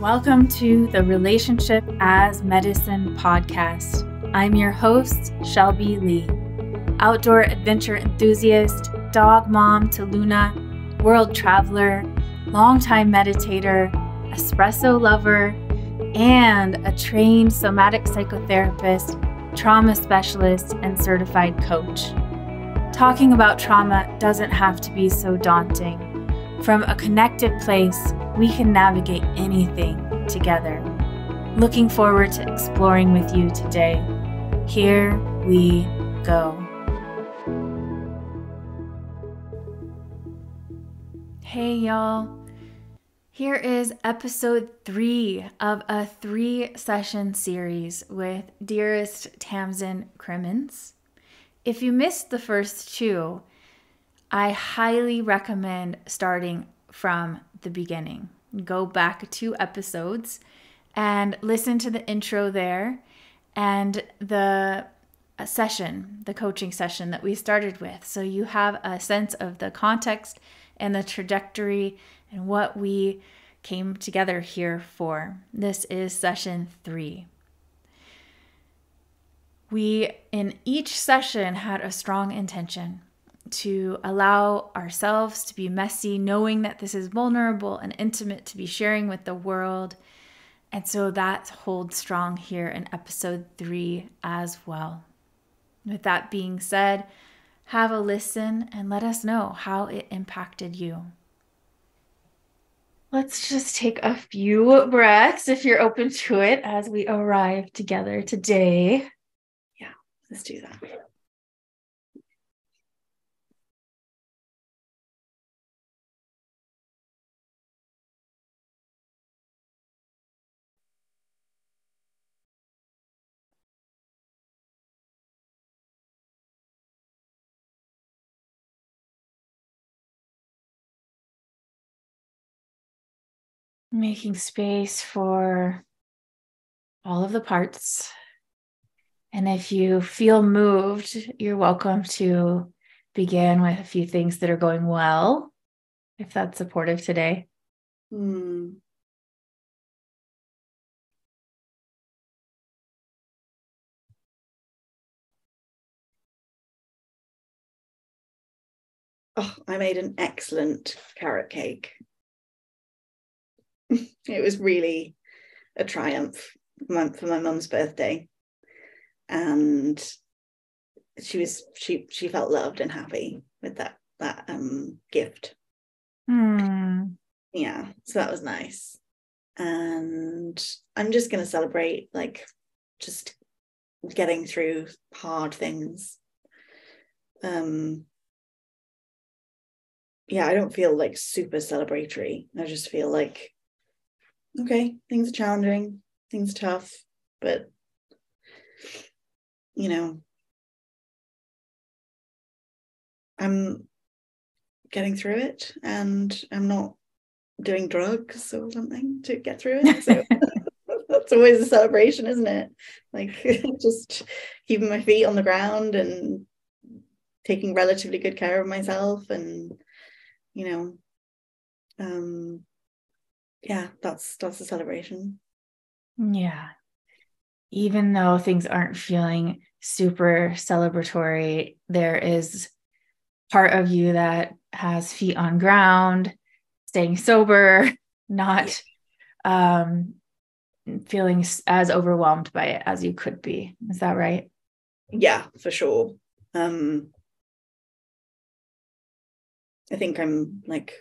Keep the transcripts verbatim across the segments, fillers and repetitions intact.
Welcome to the Relationship As Medicine Podcast. I'm your host, Shelby Leigh, outdoor adventure enthusiast, dog mom to Luna, world traveler, longtime meditator, espresso lover, and a trained somatic psychotherapist, trauma specialist, and certified coach. Talking about trauma doesn't have to be so daunting. From a connected place, we can navigate anything together. Looking forward to exploring with you today. Here we go. Hey y'all, here is episode three of a three session series with dearest Tamsin Crimmens. If you missed the first two, I highly recommend starting from the beginning. Go back two episodes and listen to the intro there and the session, the coaching session that we started with. So you have a sense of the context and the trajectory and what we came together here for. This is session three. We, in each session, had a strong intention to allow ourselves to be messy, knowing that this is vulnerable and intimate to be sharing with the world. And so that holds strong here in episode three as well. With that being said, have a listen and let us know how it impacted you. Let's just take a few breaths if you're open to it as we arrive together today. Yeah, let's do that. Making space for all of the parts. And if you feel moved, you're welcome to begin with a few things that are going well, if that's supportive today. Mm. Oh, I made an excellent carrot cake. It was really a triumph for my mum's birthday, and she was she she felt loved and happy with that that um gift. Mm. Yeah, so that was nice, and I'm just going to celebrate like just getting through hard things. Um. Yeah, I don't feel like super celebratory. I just feel like, okay, things are challenging, things are tough, but, you know, I'm getting through it and I'm not doing drugs or something to get through it. So that's always a celebration, isn't it? Like just keeping my feet on the ground and taking relatively good care of myself and, you know, um, yeah, that's that's a celebration. Yeah. Even though things aren't feeling super celebratory, there is part of you that has feet on ground, staying sober, not um, feeling as overwhelmed by it as you could be. Is that right? Yeah, for sure. Um, I think I'm like...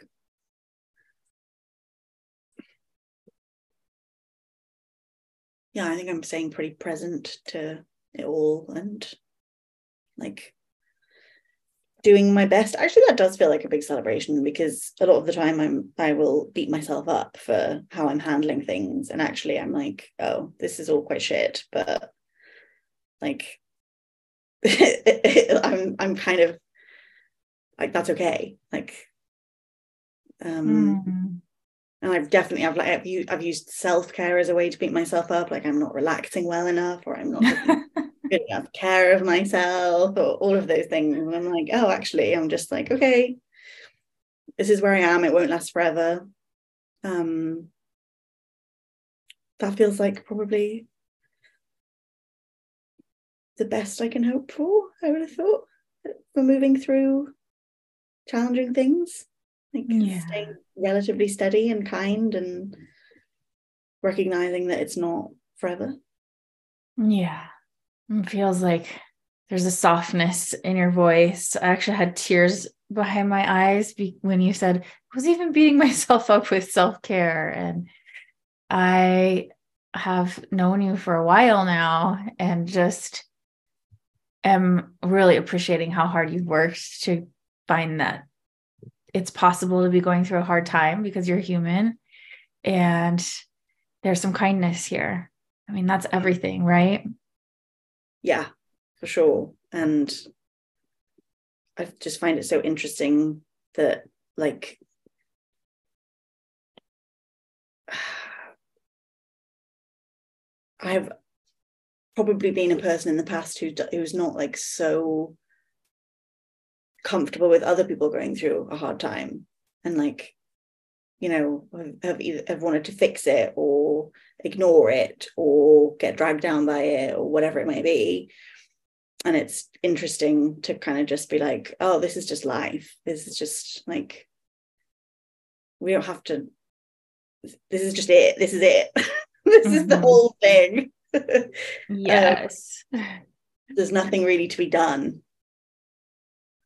Yeah, I think I'm staying pretty present to it all and like doing my best. Actually, that does feel like a big celebration because a lot of the time I'm I will beat myself up for how I'm handling things. And actually I'm like, oh, this is all quite shit, but like I'm I'm kind of like, that's okay. Like um mm-hmm. And I've definitely, I've like, I've used, I've used self-care as a way to beat myself up. Like I'm not relaxing well enough, or I'm not good enough care of myself, or all of those things. And I'm like, oh, actually, I'm just like, okay, this is where I am. It won't last forever. Um, that feels like probably the best I can hope for, I would have thought, for moving through challenging things, like yeah. staying relatively steady and kind and recognizing that it's not forever. Yeah. It feels like there's a softness in your voice. I actually had tears behind my eyes when you said I was even beating myself up with self-care. And I have known you for a while now and just am really appreciating how hard you've worked to find that it's possible to be going through a hard time because you're human and there's some kindness here. I mean, that's everything, right? Yeah, for sure. And I just find it so interesting that, like, I've probably been a person in the past who who's not like so comfortable with other people going through a hard time, and like, you know, have either have wanted to fix it or ignore it or get dragged down by it or whatever it may be. And it's interesting to kind of just be like, oh, this is just life. This is just like, we don't have to, this is just it. This is it. This mm-hmm. is the whole thing. Yes. Um, there's nothing really to be done.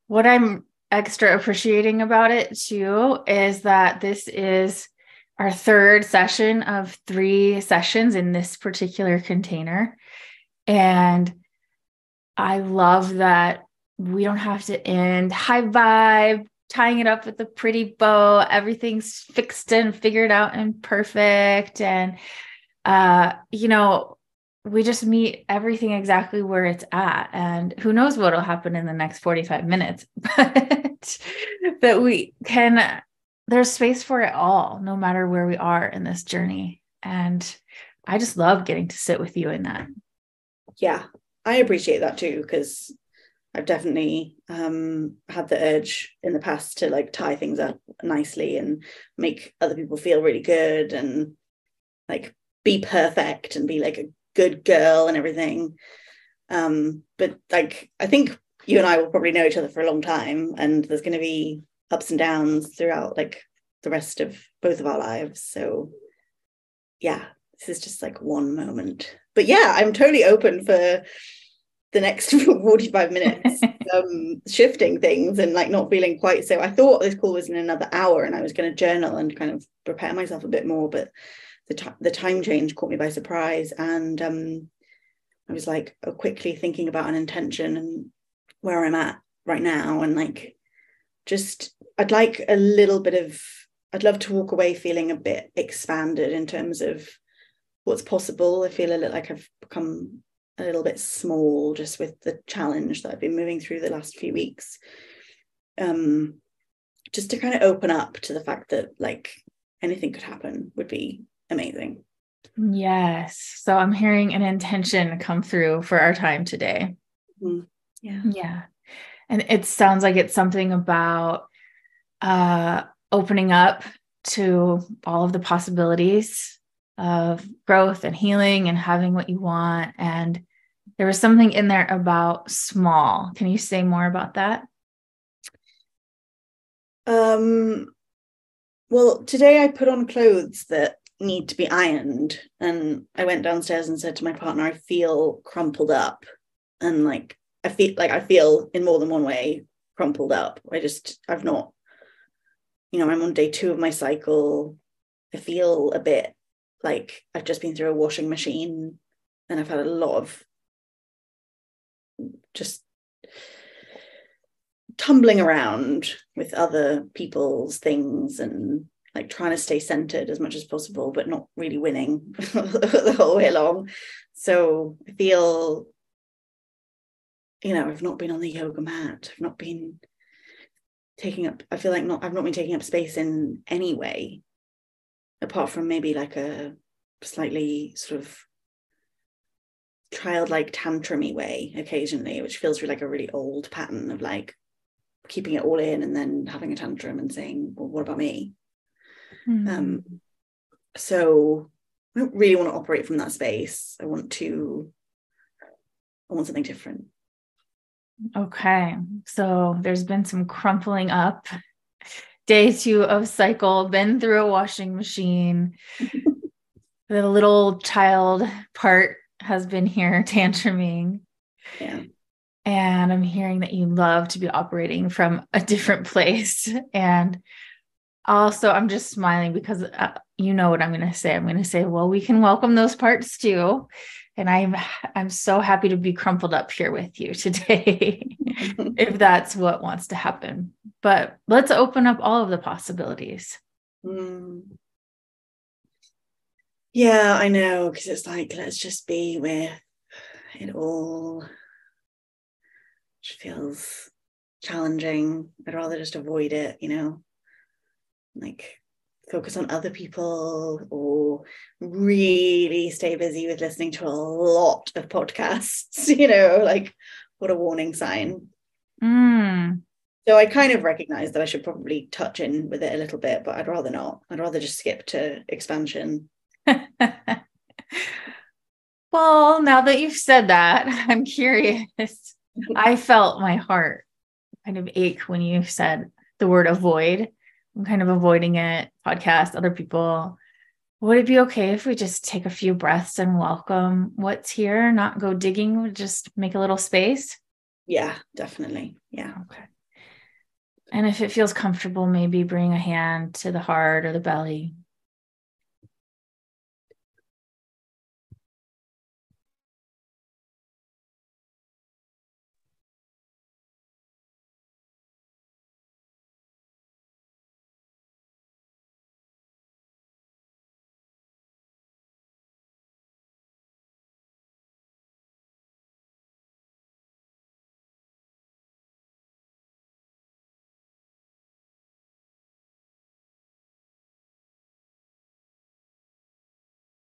What I'm extra appreciating about it too is that this is our third session of three sessions in this particular container. And I love that we don't have to end high vibe, tying it up with a pretty bow. Everything's fixed and figured out and perfect. And, uh, you know, we just meet everything exactly where it's at, and who knows what'll happen in the next forty-five minutes, but that we can, there's space for it all, no matter where we are in this journey. And I just love getting to sit with you in that. Yeah. I appreciate that too, because I've definitely um, had the urge in the past to like tie things up nicely and make other people feel really good and like be perfect and be like a good girl and everything. Um, but like, I think you and I will probably know each other for a long time, and there's going to be ups and downs throughout like the rest of both of our lives. So yeah, this is just like one moment. But yeah, I'm totally open for the next forty-five minutes, um, shifting things and like not feeling quite so. I thought this call was in another hour and I was going to journal and kind of prepare myself a bit more, but the t- the time change caught me by surprise. And um, I was like uh, quickly thinking about an intention and where I'm at right now. And like, just, I'd like a little bit of, I'd love to walk away feeling a bit expanded in terms of what's possible. I feel a little like I've become a little bit small just with the challenge that I've been moving through the last few weeks. Um, just to kind of open up to the fact that like anything could happen would be amazing. Yes. So I'm hearing an intention come through for our time today. Mm-hmm. Yeah. Yeah. And it sounds like it's something about uh, opening up to all of the possibilities of growth and healing and having what you want. And there was something in there about small. Can you say more about that? Um, well, today I put on clothes that need to be ironed. And I went downstairs and said to my partner, I feel crumpled up. And like, I feel like I feel in more than one way crumpled up. I just, I've not, you know, I'm on day two of my cycle. I feel a bit like I've just been through a washing machine and I've had a lot of just tumbling around with other people's things and like trying to stay centered as much as possible, but not really winning the whole way along. So I feel, you know, I've not been on the yoga mat. I've not been taking up, I feel like not, I've not been taking up space in any way, apart from maybe like a slightly sort of childlike tantrumy way occasionally, which feels like a really old pattern of like keeping it all in and then having a tantrum and saying, well, what about me? Mm-hmm. Um, so I don't really want to operate from that space. I want to, I want something different. Okay. So there's been some crumpling up. Day two of cycle, been through a washing machine. The little child part has been here tantruming. Yeah. And I'm hearing that you love to be operating from a different place. And also, I'm just smiling because uh, you know what I'm going to say. I'm going to say, well, we can welcome those parts too. And I'm, I'm so happy to be crumpled up here with you today, if that's what wants to happen, but let's open up all of the possibilities. Mm. Yeah, I know. Cause it's like, let's just be with it all, which feels challenging. I'd rather just avoid it, you know, like focus on other people or really stay busy with listening to a lot of podcasts, you know, like what a warning sign. Mm. So I kind of recognize that I should probably touch in with it a little bit, but I'd rather not. I'd rather just skip to expansion. Well, now that you've said that, I'm curious. I felt my heart kind of ache when you said the word avoid. I'm kind of avoiding it, podcast, other people. Would it be okay if we just take a few breaths and welcome what's here, not go digging, just make a little space? Yeah, definitely. Yeah. Okay. And if it feels comfortable, maybe bring a hand to the heart or the belly.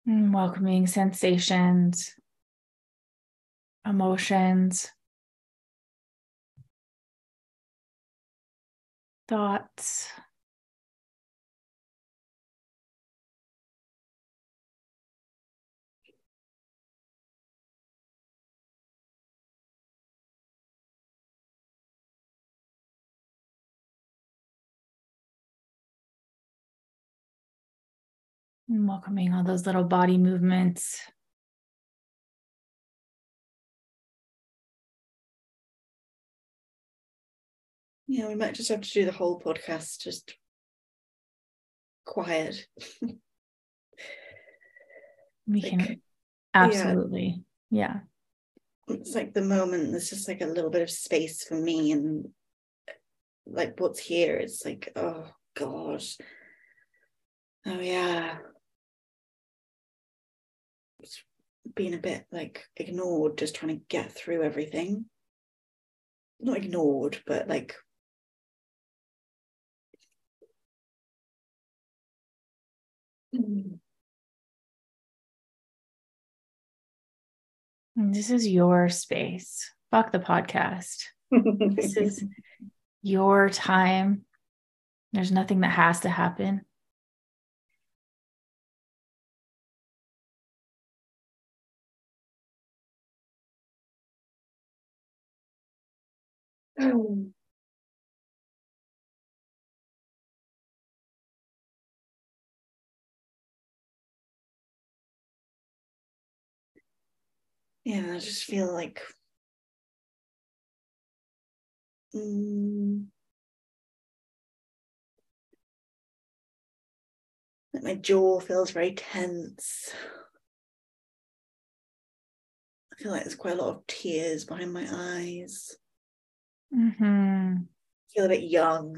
Welcoming sensations, emotions, thoughts. And welcoming all those little body movements. Yeah, we might just have to do the whole podcast just quiet. We like, can absolutely, yeah. yeah. It's like the moment. There's just like a little bit of space for me, and like what's here. It's like, oh gosh, oh yeah. It's been a bit like ignored, just trying to get through everything. Not ignored, but like this is your space. Fuck the podcast. This is your time. There's nothing that has to happen. Oh. Yeah, I just feel like mm, like my jaw feels very tense. I feel like there's quite a lot of tears behind my eyes. Mm-hmm. Feel a bit young.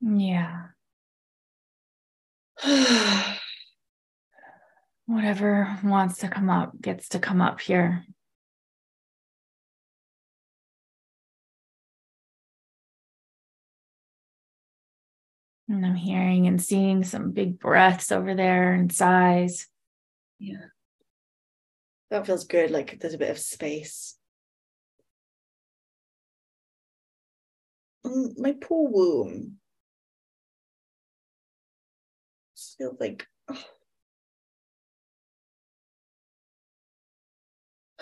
Yeah. Whatever wants to come up gets to come up here. And I'm hearing and seeing some big breaths over there and sighs. Yeah. That feels good. Like there's a bit of space. My poor womb. Just feels like, oh,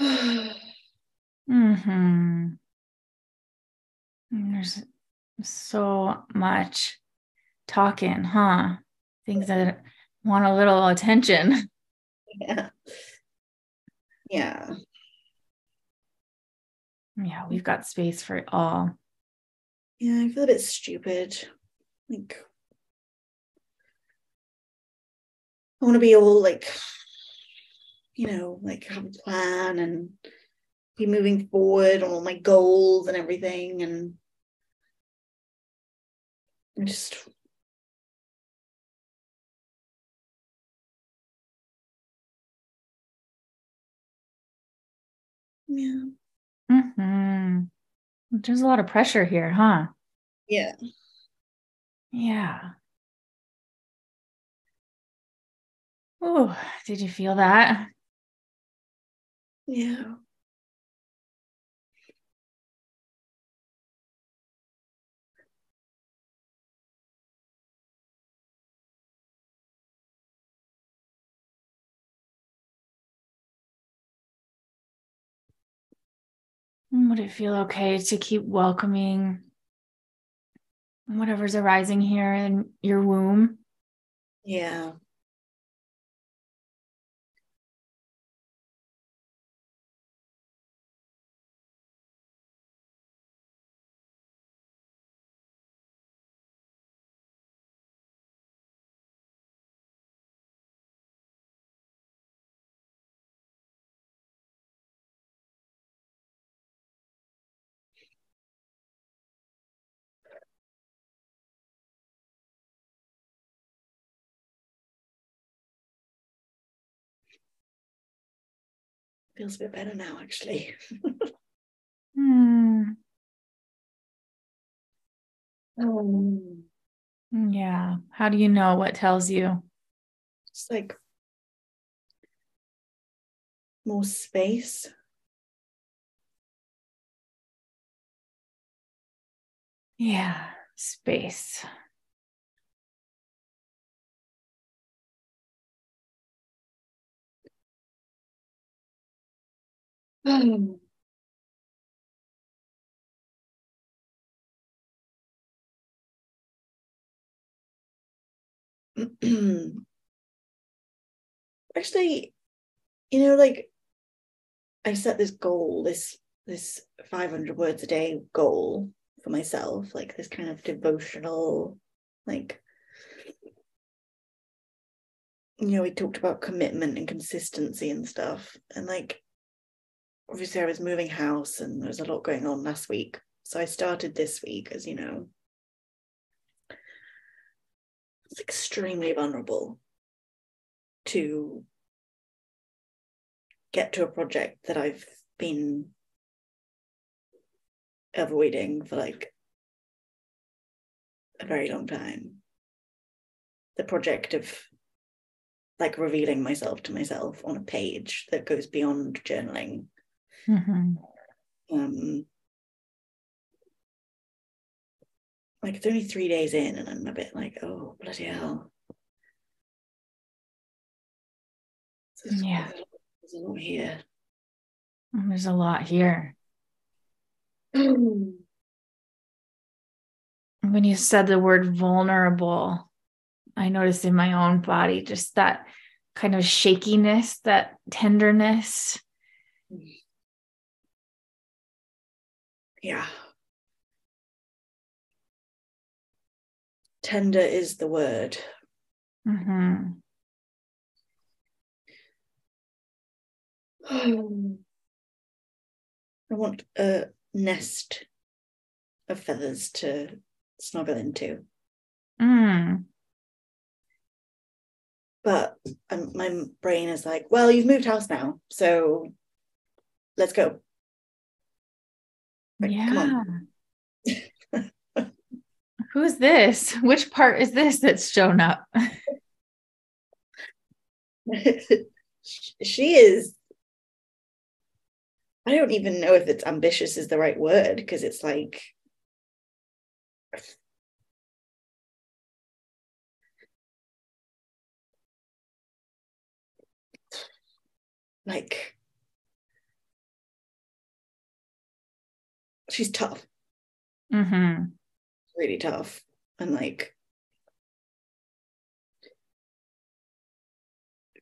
Mm-hmm. There's so much talking, huh? Things that want a little attention. Yeah. Yeah. Yeah, we've got space for it all. Yeah, I feel a bit stupid. Like, I want to be all like, you know, like have a plan and be moving forward on all my goals and everything. And I'm just, yeah. Mm-hmm. There's a lot of pressure here, huh? Yeah. Yeah. Oh, did you feel that? Yeah. Would it feel okay to keep welcoming whatever's arising here in your womb? Yeah. Feels a bit better now, actually. mm. um, yeah. How do you know what tells you? Just like more space. Yeah, space. Um, actually, you know, like I set this goal, this this five hundred words a day goal for myself, like this kind of devotional, like, you know, we talked about commitment and consistency and stuff, and like, obviously I was moving house and there was a lot going on last week. So I started this week, as you know. It's extremely vulnerable to get to a project that I've been avoiding for like a very long time. The project of like revealing myself to myself on a page that goes beyond journaling. Mm-hmm. Um, like it's only three days in and I'm a bit like, oh, bloody hell. There's yeah. There's a lot here. There's a lot here. When you said the word vulnerable, I noticed in my own body just that kind of shakiness, that tenderness. Yeah. Tender is the word. Mm-hmm. Oh. I want a nest of feathers to snuggle into. Mm. But um, my brain is like, well, you've moved house now, so let's go. Like, yeah. Who's this? Which part is this that's shown up? She is. I don't even know if it's ambitious is the right word, because it's like, like she's tough. Mm-hmm. Really tough. And like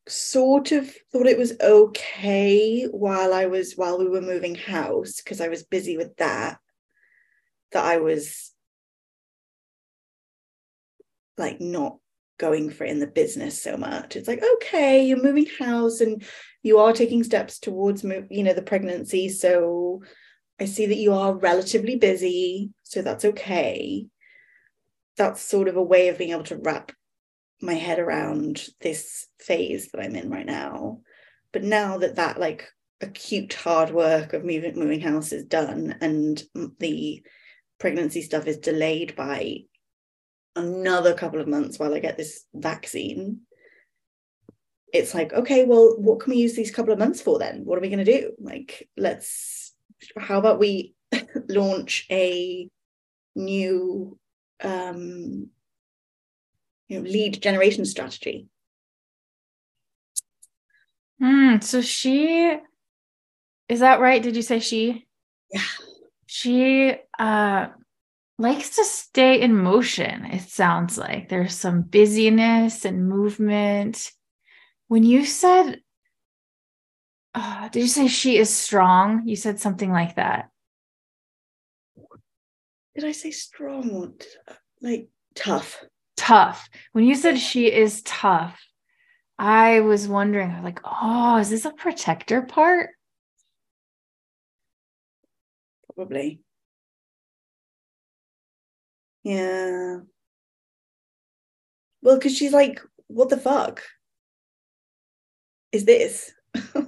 sort of thought it was okay while I was while we were moving house, because I was busy with that, that I was like not going for it in the business so much. It's like, okay, you're moving house and you are taking steps towards move, you know, the pregnancy, so I see that you are relatively busy, so that's okay. That's sort of a way of being able to wrap my head around this phase that I'm in right now. But now that that like acute hard work of moving moving house is done and the pregnancy stuff is delayed by another couple of months while I get this vaccine, it's like, okay, well, what can we use these couple of months for then? What are we going to do? Like, let's, how about we launch a new um you know, lead generation strategy. Mm, so she, is that right? Did you say she? Yeah. She uh likes to stay in motion. It sounds like there's some busyness and movement. When you said, oh, did you say she is strong? You said something like that. Did I say strong or t- like tough? Tough. When you said she is tough, I was wondering, I was like, oh, is this a protector part? Probably. Yeah. Well, because she's like, what the fuck is this?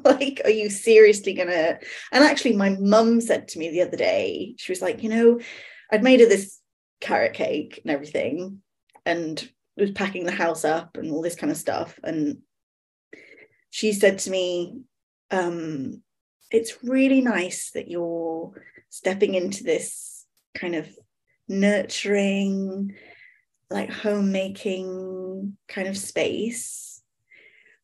Like, are you seriously gonna? And actually, my mum said to me the other day, she was like, you know, I'd made her this carrot cake and everything, and was packing the house up and all this kind of stuff. And she said to me, um, it's really nice that you're stepping into this kind of nurturing, like homemaking kind of space.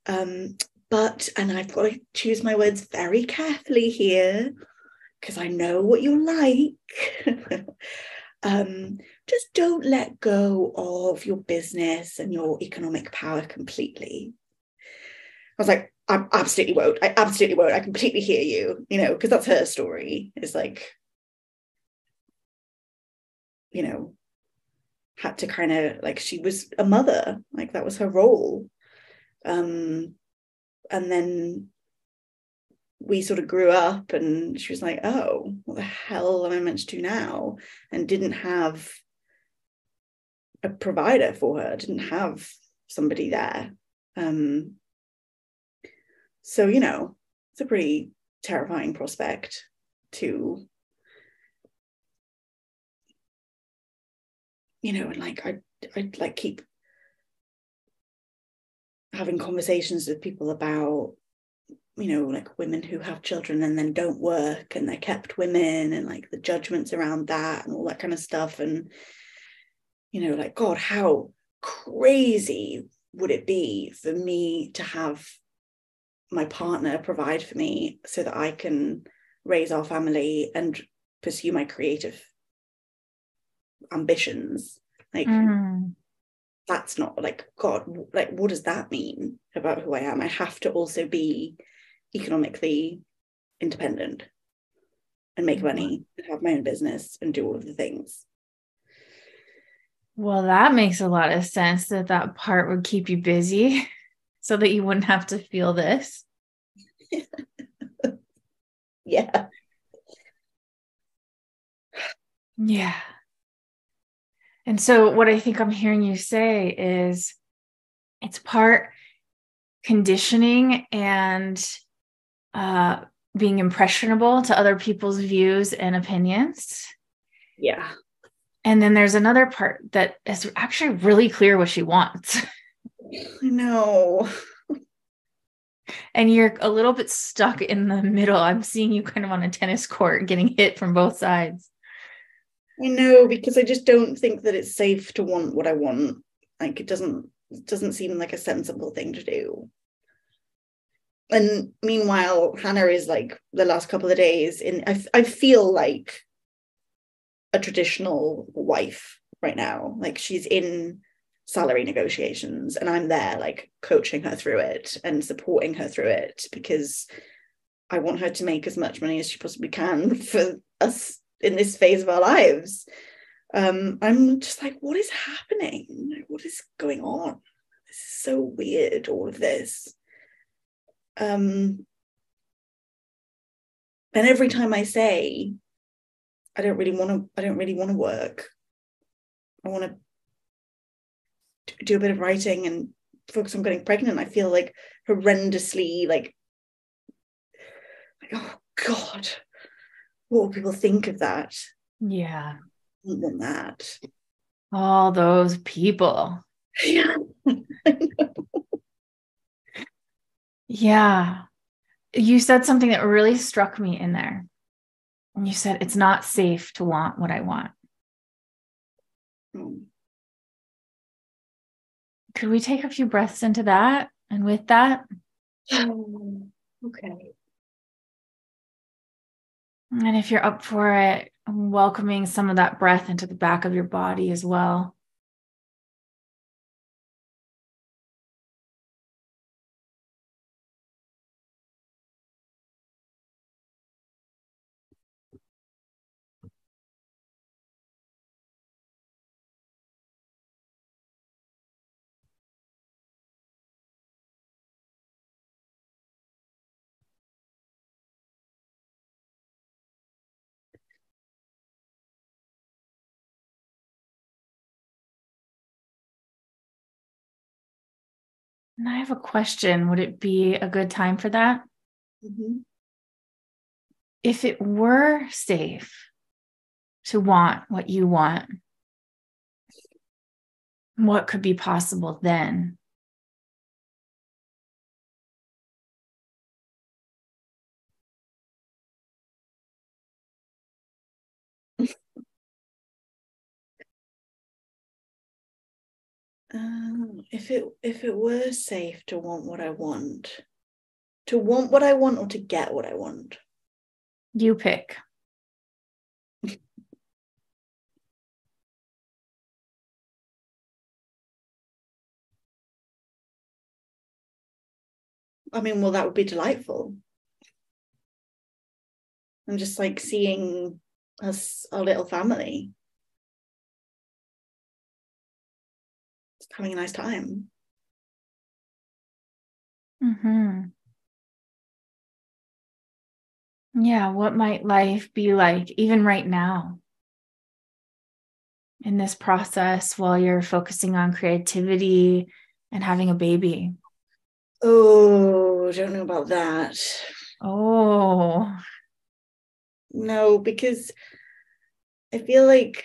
Um, but, and I've got to choose my words very carefully here, because I know what you're like. Um, just don't let go of your business and your economic power completely. I was like, I absolutely won't. I absolutely won't. I completely hear you, you know, because that's her story. It's like, you know, had to kind of like, she was a mother, like that was her role. Um, and then we sort of grew up and she was like, oh, what the hell am I meant to do now? And didn't have a provider for her, didn't have somebody there. Um, so, you know, it's a pretty terrifying prospect to, you know, and like, I, I'd like keep having conversations with people about, you know, like women who have children and then don't work and they're kept women and like the judgments around that and all that kind of stuff. And, you know, like, God, how crazy would it be for me to have my partner provide for me so that I can raise our family and pursue my creative ambitions? Like, mm. That's not like, God, like, what does that mean about who I am? I have to also be economically independent and make money and have my own business and do all of the things. Well, that makes a lot of sense that that part would keep you busy so that you wouldn't have to feel this. Yeah. Yeah. And so what I think I'm hearing you say is it's part conditioning and uh, being impressionable to other people's views and opinions. Yeah. And then there's another part that is actually really clear what she wants. No. And you're a little bit stuck in the middle. I'm seeing you kind of on a tennis court getting hit from both sides. I know, because I just don't think that it's safe to want what I want. Like, it doesn't it doesn't seem like a sensible thing to do. And meanwhile, Hannah is like the last couple of days in, I, I feel like a traditional wife right now. Like, she's in salary negotiations and I'm there like coaching her through it and supporting her through it, because I want her to make as much money as she possibly can for us in this phase of our lives. Um, I'm just like, what is happening? What is going on? This is so weird, all of this. Um, and every time I say, I don't really want to, I don't really want to work. I want to do a bit of writing and focus on getting pregnant. I feel like horrendously, like, like, oh God, what will people think of that? Yeah. Even that. All those people. Yeah. I know. Yeah. You said something that really struck me in there. You said, it's not safe to want what I want. Mm. Could we take a few breaths into that? And with that? Oh, okay. And if you're up for it, I'm welcoming some of that breath into the back of your body as well. And I have a question. Would it be a good time for that? Mm-hmm. If it were safe to want what you want, what could be possible then? Um, if it if it were safe to want what I want, to want what I want or to get what I want? You pick. I mean, well, that would be delightful. I'm just like seeing us, our little family, having a nice time. Mm-hmm. Yeah, what might life be like even right now in this process while you're focusing on creativity and having a baby? Oh, I don't know about that. Oh. No, because I feel like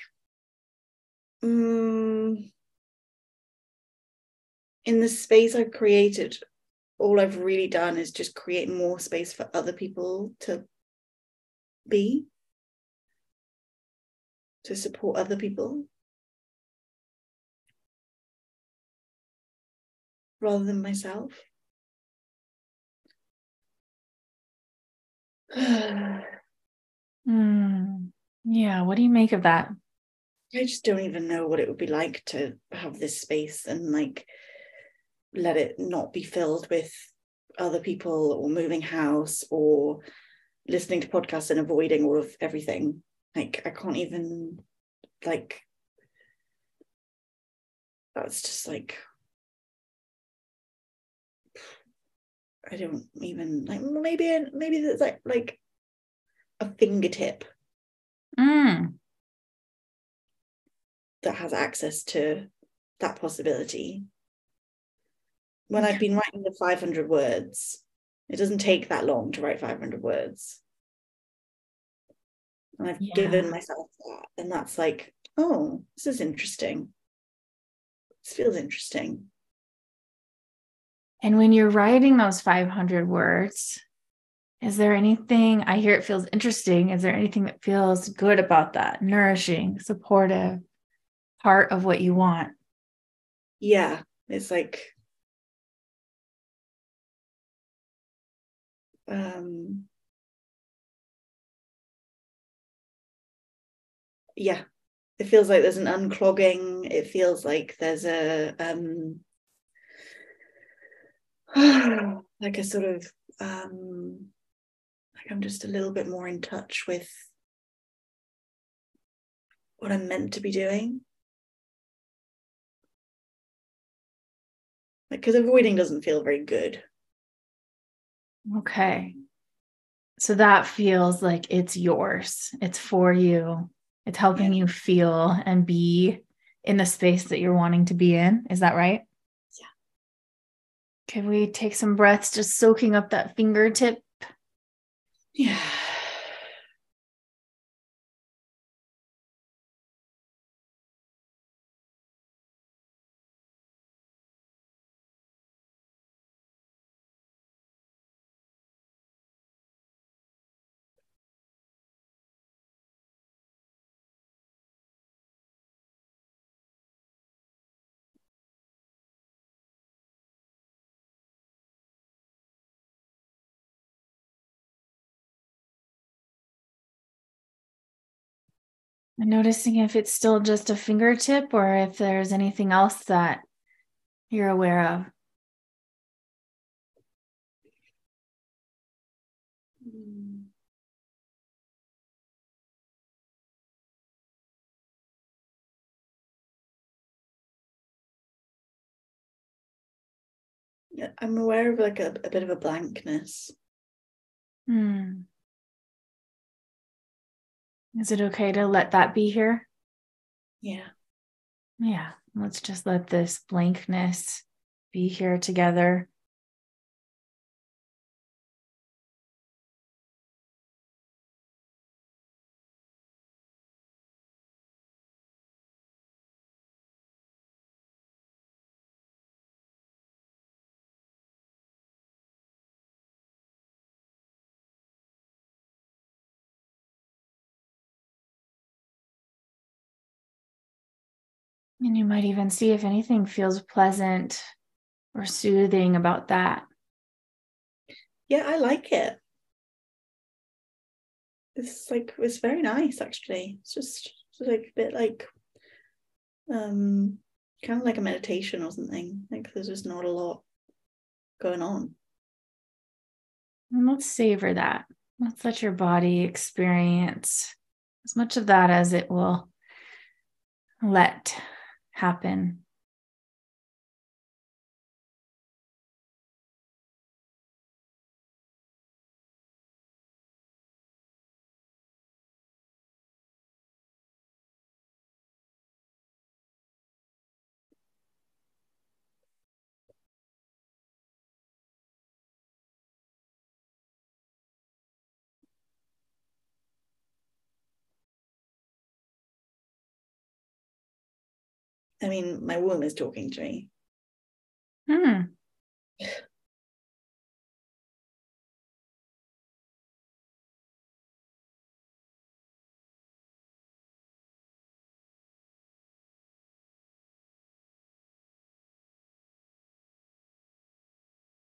um, in the space I've created, all I've really done is just create more space for other people to be, to support other people, rather than myself. mm, yeah, what do you make of that? I just don't even know what it would be like to have this space and like, let it not be filled with other people or moving house or listening to podcasts and avoiding all of everything. Like, I can't even, like, that's just like, I don't even, like, maybe, maybe there's like, like a fingertip mm. that has access to that possibility. When I've been writing the five hundred words, it doesn't take that long to write five hundred words. And I've yeah. given myself that. And that's like, oh, this is interesting. This feels interesting. And when you're writing those five hundred words, is there anything, I hear it feels interesting. Is there anything that feels good about that? Nourishing, supportive, part of what you want? Yeah, it's like, Um, yeah, it feels like there's an unclogging. It feels like there's a um, like a sort of um, like I'm just a little bit more in touch with what I'm meant to be doing. Because avoiding doesn't feel very good. Okay. So that feels like it's yours. It's for you. It's helping yeah. you feel and be in the space that you're wanting to be in. Is that right? Yeah. Can we take some breaths, just soaking up that fingertip? Yeah. And noticing if it's still just a fingertip or if there's anything else that you're aware of. Yeah, I'm aware of like a, a bit of a blankness. Hmm. Is it okay to let that be here? Yeah. Yeah. Let's just let this blankness be here together. And you might even see if anything feels pleasant or soothing about that. Yeah, I like it. It's like, it's very nice, actually. It's just, just like a bit like, um, kind of like a meditation or something. Like there's just not a lot going on. And let's savor that. Let's let your body experience as much of that as it will let happen. I mean, my womb is talking to me. Hmm.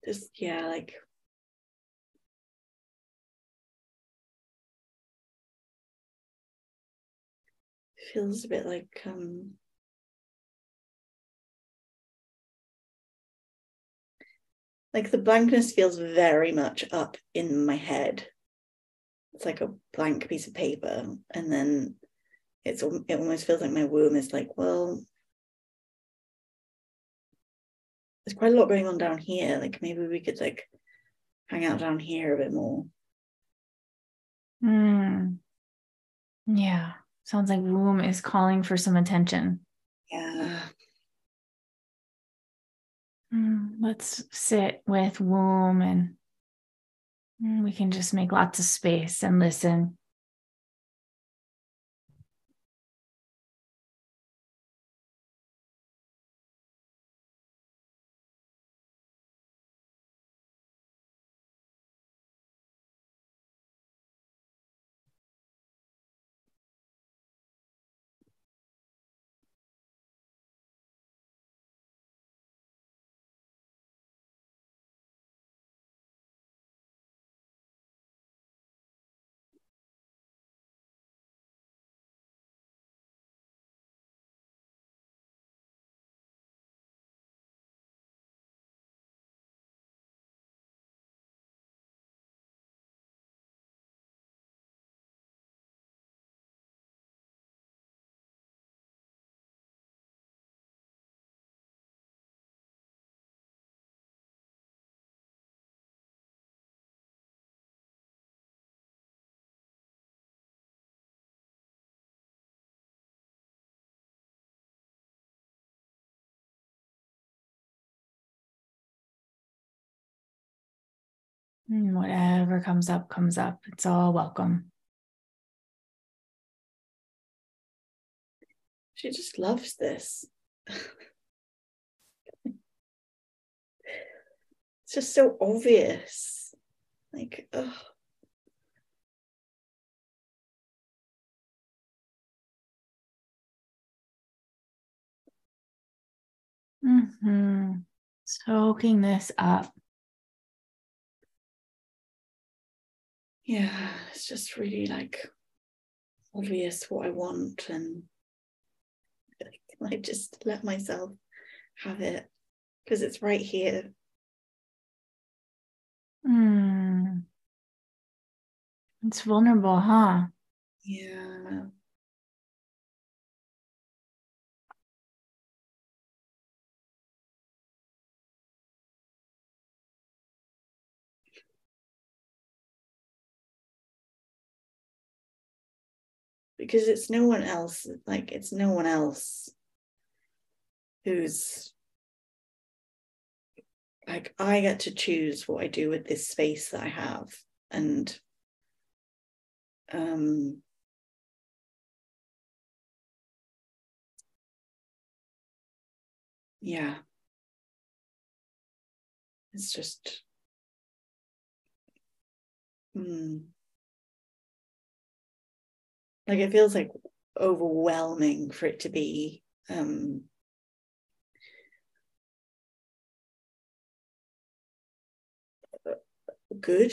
Just, yeah, like. Feels a bit like, um. Like the blankness feels very much up in my head. It's like a blank piece of paper. And then it's it almost feels like my womb is like, well, there's quite a lot going on down here. Like maybe we could like hang out down here a bit more. Mm. Yeah. Sounds like womb is calling for some attention. Yeah. Let's sit with womb and we can just make lots of space and listen. And whatever comes up, comes up. It's all welcome. She just loves this. It's just so obvious. Like, oh. Mm-hmm. Soaking this up. Yeah, it's just really like obvious what I want, and like, I just let myself have it because it's right here. Mm. It's vulnerable, huh? Yeah. Because it's no one else, like it's no one else who's like, I get to choose what I do with this space that I have. And um, yeah, it's just, hmm. Like, it feels like overwhelming for it to be um, good.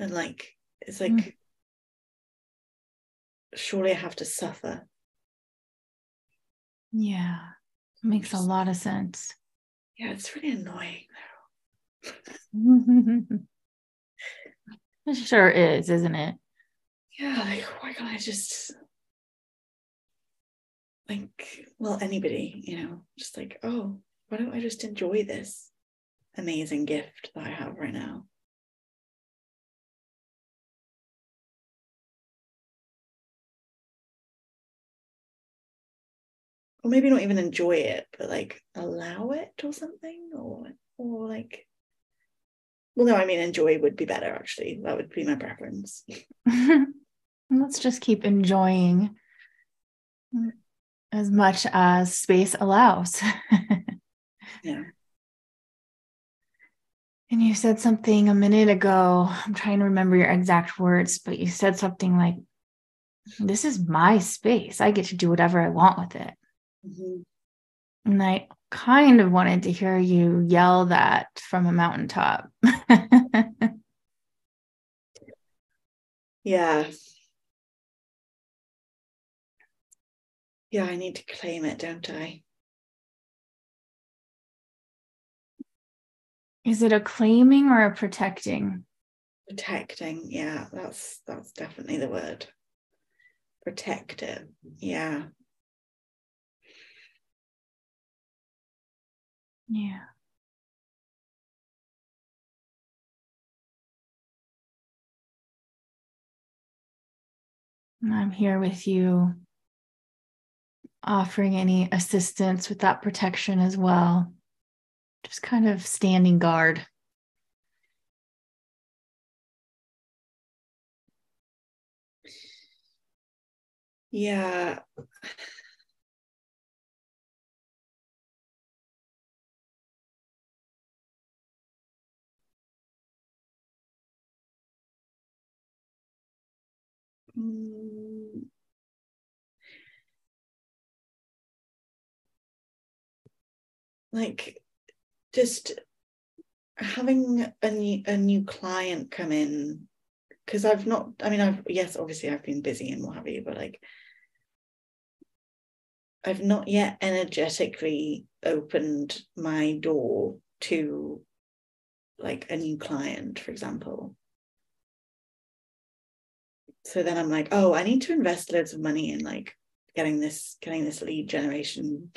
And like, it's like, mm. surely I have to suffer. Yeah, it makes a lot of sense. Yeah, it's really annoying though. It sure is, isn't it? Yeah, like, why can't I just, like, well, anybody, you know, just like, oh, why don't I just enjoy this amazing gift that I have right now? Or maybe not even enjoy it, but, like, allow it or something, or, or like, well, no, I mean, enjoy would be better, actually. That would be my preference. Let's just keep enjoying as much as space allows. Yeah. And you said something a minute ago. I'm trying to remember your exact words, but you said something like, this is my space. I get to do whatever I want with it. Mm-hmm. And I kind of wanted to hear you yell that from a mountaintop. Yeah. Yeah, I need to claim it, don't I? Is it a claiming or a protecting? Protecting, yeah, that's that's definitely the word. Protect it, yeah. Yeah. And I'm here with you, offering any assistance with that protection as well. Just kind of standing guard. Yeah. Mm. Like, just having a new, a new client come in, because I've not, I mean, I've, yes, obviously I've been busy and what have you, but like, I've not yet energetically opened my door to like a new client, for example. So then I'm like, oh, I need to invest loads of money in like getting this, getting this lead generation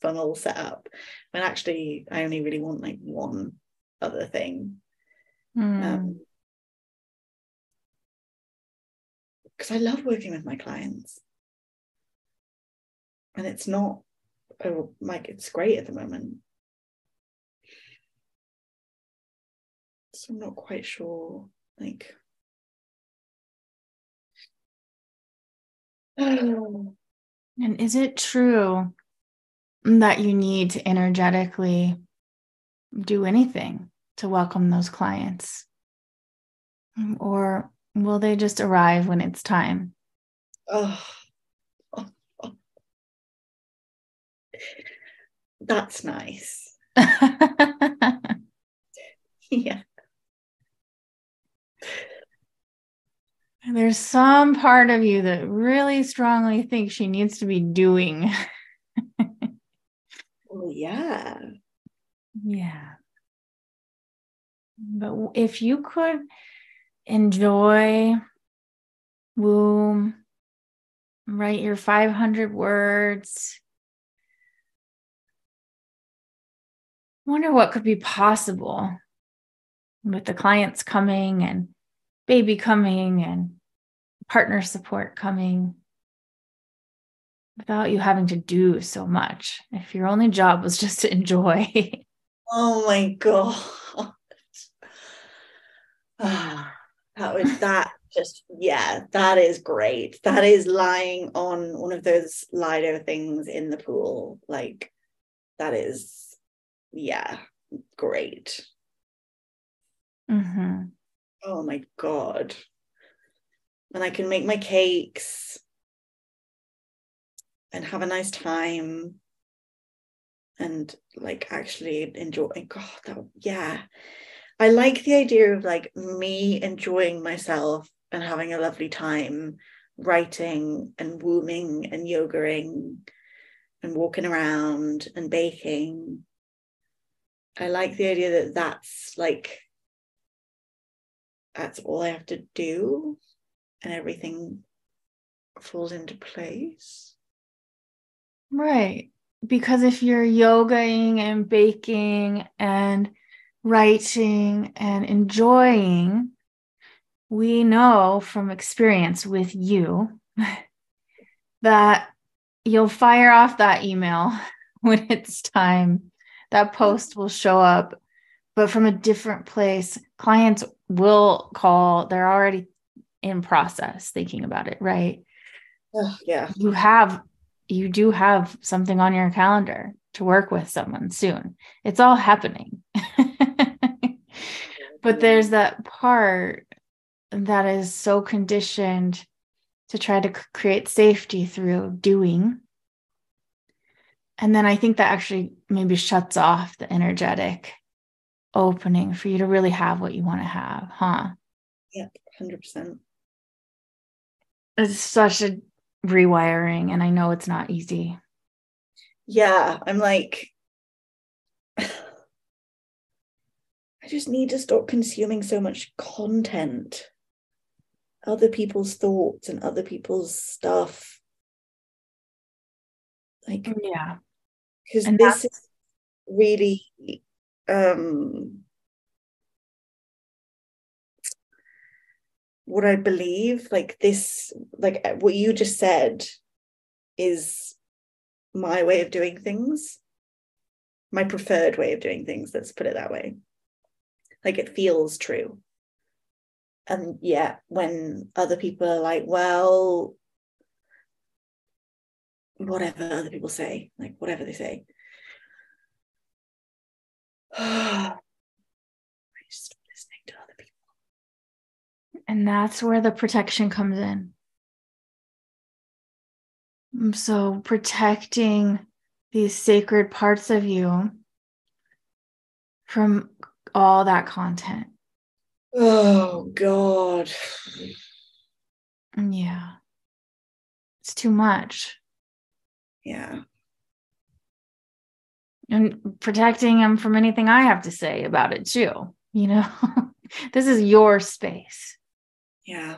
funnel set up. When actually I only really want like one other thing. Mm. Um, because I love working with my clients. And it's not, oh, like, it's great at the moment. So I'm not quite sure, like, oh. And is it true that you need to energetically do anything to welcome those clients? Or will they just arrive when it's time? Oh, oh, oh. That's nice. Yeah. There's some part of you that really strongly thinks she needs to be doing. Well, yeah. Yeah. But if you could enjoy, womb, write your five hundred words. Wonder what could be possible with the clients coming and baby coming and partner support coming without you having to do so much. If your only job was just to enjoy. Oh my God. Oh. That was that just, yeah, that is great. That is lying on one of those Lido things in the pool. Like, that is, yeah, great. Mm-hmm. Oh my God. And I can make my cakes and have a nice time and like actually enjoy. God, that, yeah. I like the idea of like me enjoying myself and having a lovely time writing and wombing and yogaing and walking around and baking. I like the idea that that's like, that's all I have to do and everything falls into place. Right. Because if you're yogaing and baking and writing and enjoying, we know from experience with you that you'll fire off that email when it's time. That post will show up, but from a different place. Clients will call. They're already in process thinking about it, right? Oh, yeah. You have, you do have something on your calendar to work with someone soon. It's all happening. But there's that part that is so conditioned to try to create safety through doing. And then I think that actually maybe shuts off the energetic opening for you to really have what you want to have, huh? Yeah, one hundred percent. It's such a rewiring, and I know it's not easy. Yeah, I'm like, I just need to stop consuming so much content, other people's thoughts and other people's stuff. Like, yeah, because this is really, um, what I believe, like this, like what you just said is my way of doing things, my preferred way of doing things. Let's put it that way. Like, it feels true. And yeah, when other people are like, well, whatever other people say, like whatever they say. I just stop listening to other people. And that's where the protection comes in. So protecting these sacred parts of you from all that content. Oh, God. Yeah. It's too much. Yeah. And protecting him from anything I have to say about it too. You know, this is your space. Yeah.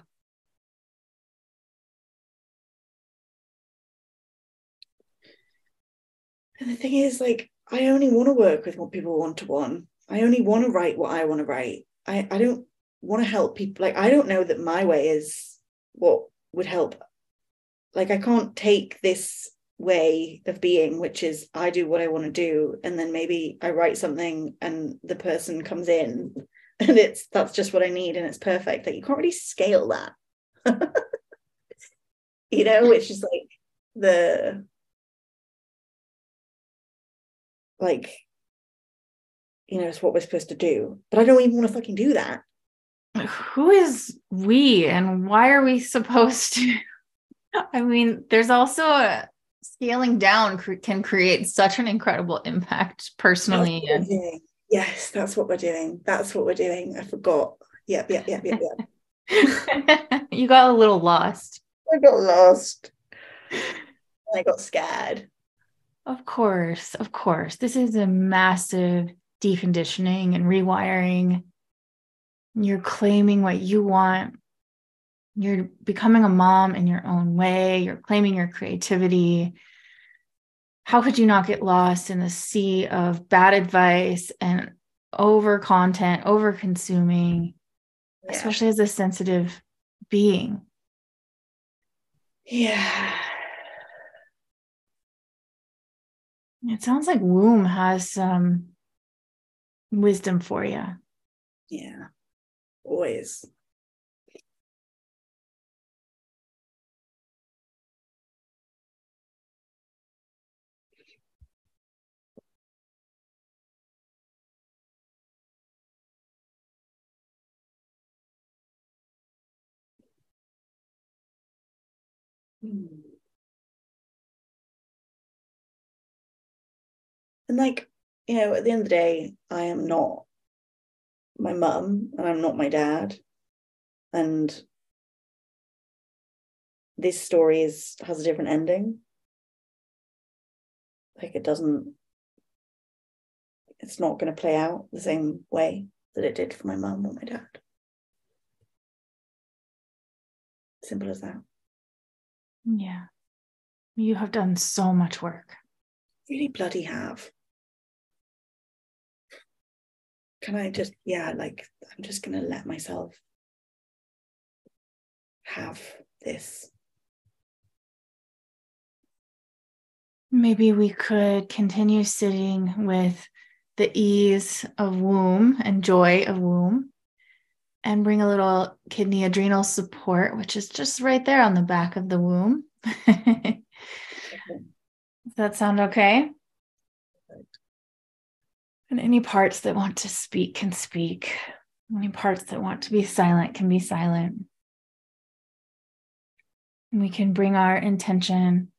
And the thing is, like, I only want to work with what people one-to-one. I only want to write what I want to write. I, I don't want to help people. Like, I don't know that my way is what would help. Like, I can't take this way of being, which is I do what I want to do. And then maybe I write something and the person comes in and it's that's just what I need, and it's perfect. Like, you can't really scale that. You know, which is like the like you know, it's what we're supposed to do, but I don't even want to fucking do that. Who is we, and why are we supposed to? I mean, there's also a scaling down cr- can create such an incredible impact personally. That's and- yes, that's what we're doing. That's what we're doing. I forgot. Yep, yep, yep, yep, yep. You got a little lost. I got lost. I got scared. Of course, of course. This is a massive deconditioning and rewiring. You're claiming what you want. You're becoming a mom in your own way. You're claiming your creativity. How could you not get lost in the sea of bad advice and over content, over consuming, yeah. especially as a sensitive being? Yeah. It sounds like womb has some wisdom for you. Yeah, always. And like, you know, at the end of the day, I am not my mum and I'm not my dad, and this story is has a different ending. Like, it doesn't it's not going to play out the same way that it did for my mum or my dad. Simple as that. Yeah. You have done so much work. Really bloody have. Can I just, yeah, like, I'm just going to let myself have this. Maybe we could continue sitting with the ease of womb and joy of womb, and bring a little kidney adrenal support, which is just right there on the back of the womb. Does that sound okay? And any parts that want to speak can speak. Any parts that want to be silent can be silent. And we can bring our intention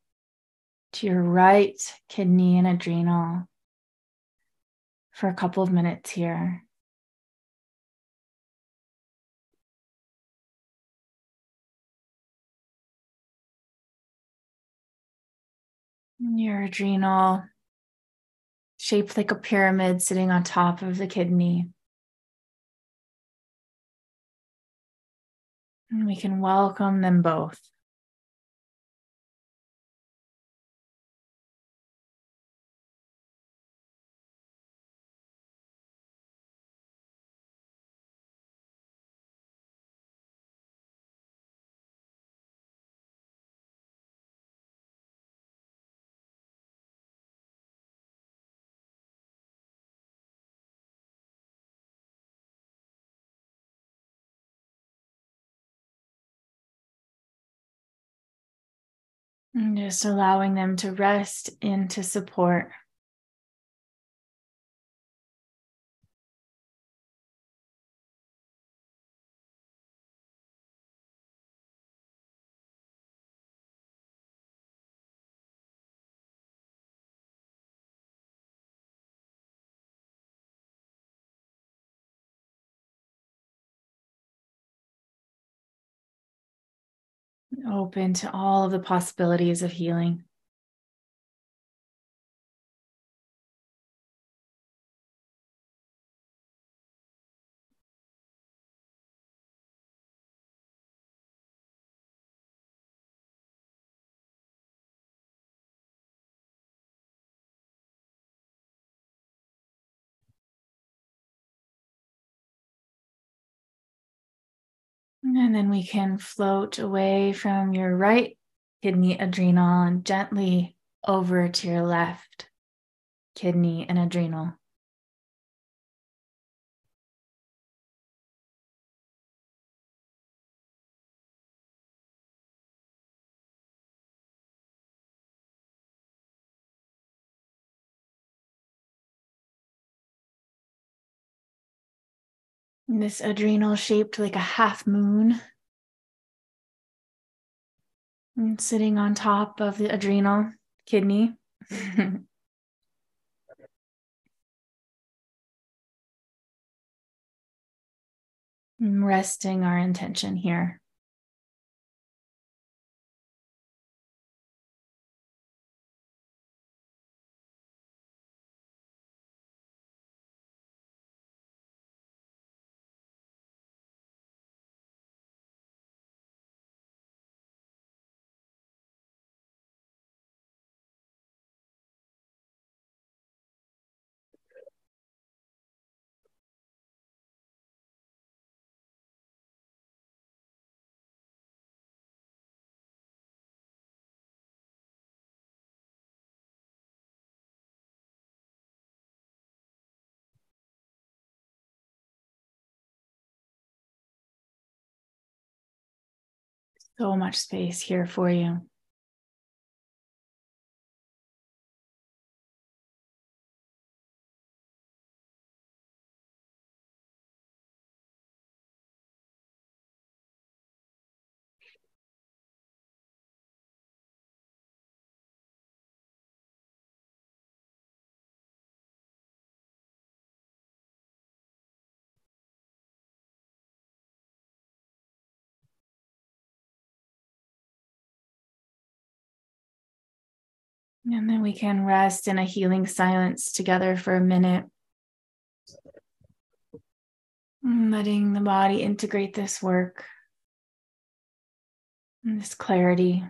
to your right kidney and adrenal for a couple of minutes here. Your adrenal shaped like a pyramid sitting on top of the kidney. And we can welcome them both. And just allowing them to rest into support. Open to all of the possibilities of healing. And then we can float away from your right kidney adrenal and gently over to your left kidney and adrenal. This adrenal shaped like a half moon. And sitting on top of the adrenal kidney. Resting our intention here. So much space here for you. And then we can rest in a healing silence together for a minute. Letting the body integrate this work and this clarity.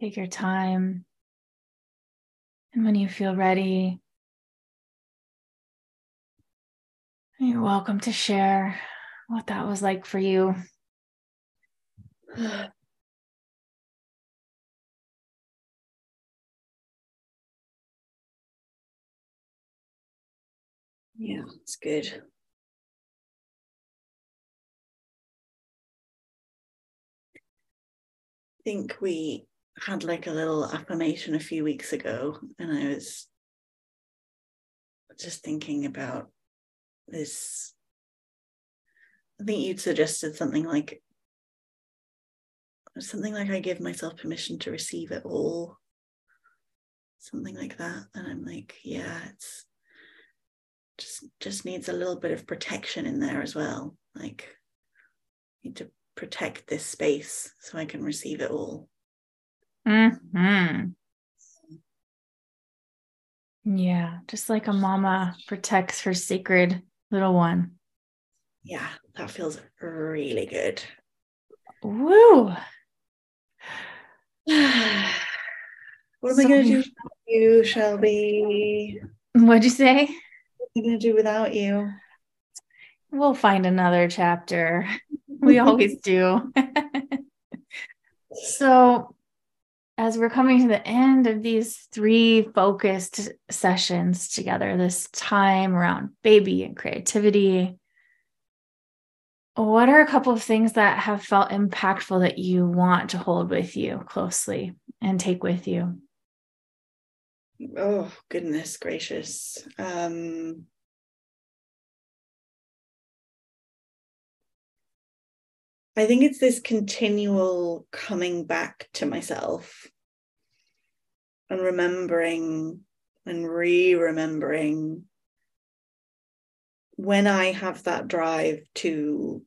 Take your time, and when you feel ready, you're welcome to share what that was like for you. Yeah, it's good. I think we had like a little affirmation a few weeks ago, and I was just thinking about this. I think you'd suggested something like something like I give myself permission to receive it all, something like that. And I'm like, yeah, it's just just needs a little bit of protection in there as well. Like, I need to protect this space so I can receive it all. Hmm. Yeah, just like a mama protects her sacred little one. Yeah, that feels really good. Woo! What am so, I going to do without you, Shelby? What'd you say? What am I going to do without you? We'll find another chapter. We always do. So, as we're coming to the end of these three focused sessions together, this time around baby and creativity, what are a couple of things that have felt impactful that you want to hold with you closely and take with you? Oh, goodness gracious. Um, I think it's this continual coming back to myself and remembering and re-remembering when I have that drive to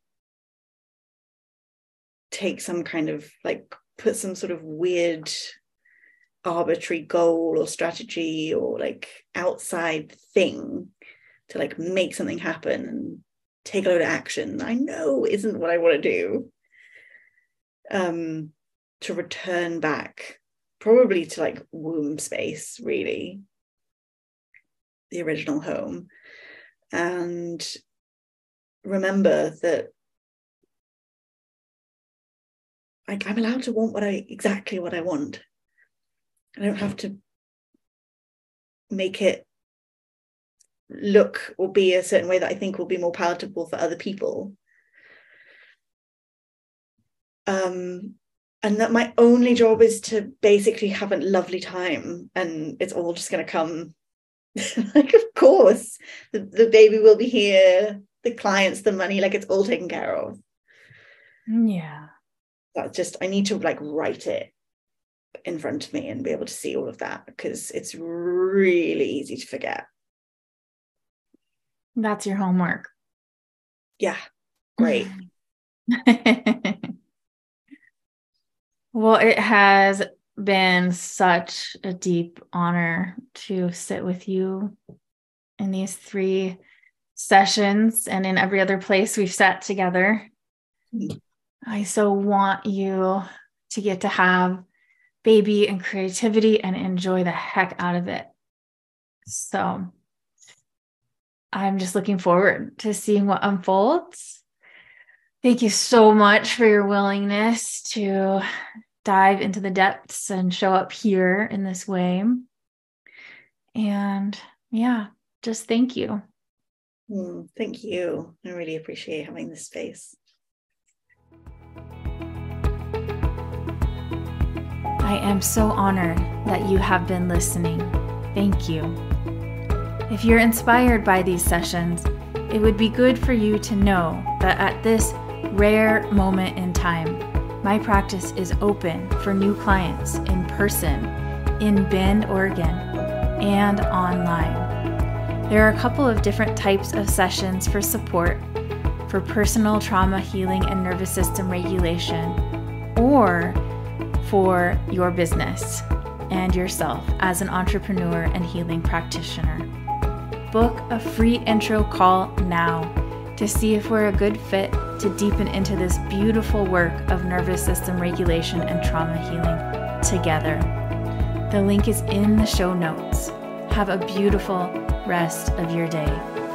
take some kind of, like, put some sort of weird arbitrary goal or strategy or like outside thing to like make something happen and take a load of action I know isn't what I want to do, um, to return back probably to like womb space, really, the original home, and remember that like I'm allowed to want what I exactly what I want. I don't have to make it look or be a certain way that I think will be more palatable for other people. Um, and that my only job is to basically have a lovely time, and it's all just going to come. Like, of course, the, the baby will be here, the clients, the money, like it's all taken care of. Yeah. That's just, I need to like write it in front of me and be able to see all of that, because it's really easy to forget. That's your homework. Yeah. Great. Well, it has been such a deep honor to sit with you in these three sessions and in every other place we've sat together. I so want you to get to have baby and creativity and enjoy the heck out of it. So I'm just looking forward to seeing what unfolds. Thank you so much for your willingness to dive into the depths and show up here in this way. And yeah, just thank you. Mm, thank you. I really appreciate having this space. I am so honored that you have been listening. Thank you. If you're inspired by these sessions, it would be good for you to know that at this rare moment in time, my practice is open for new clients in person, in Bend, Oregon, and online. There are a couple of different types of sessions for support, for personal trauma healing and nervous system regulation, or for your business and yourself as an entrepreneur and healing practitioner. Book a free intro call now to see if we're a good fit to deepen into this beautiful work of nervous system regulation and trauma healing together. The link is in the show notes. Have a beautiful rest of your day.